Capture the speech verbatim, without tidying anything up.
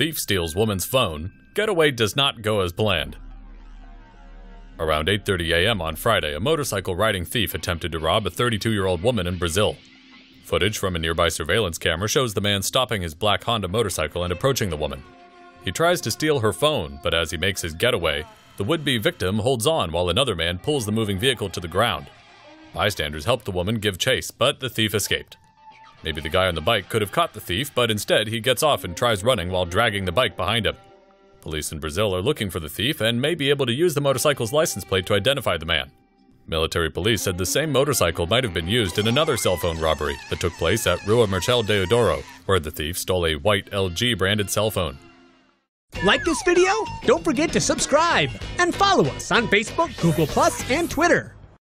Thief steals woman's phone. Getaway does not go as planned. Around eight thirty a m on Friday, a motorcycle riding thief attempted to rob a thirty-two-year-old woman in Brazil. Footage from a nearby surveillance camera shows the man stopping his black Honda motorcycle and approaching the woman. He tries to steal her phone, but as he makes his getaway, the would-be victim holds on while another man pulls the moving vehicle to the ground. Bystanders help the woman give chase, but the thief escaped. Maybe the guy on the bike could have caught the thief, but instead he gets off and tries running while dragging the bike behind him. Police in Brazil are looking for the thief and may be able to use the motorcycle's license plate to identify the man. Military police said the same motorcycle might have been used in another cell phone robbery that took place at Rua Merechal Deodoro, where the thief stole a white L G branded cell phone. Like this video? Don't forget to subscribe and follow us on Facebook, Google Plus, and Twitter.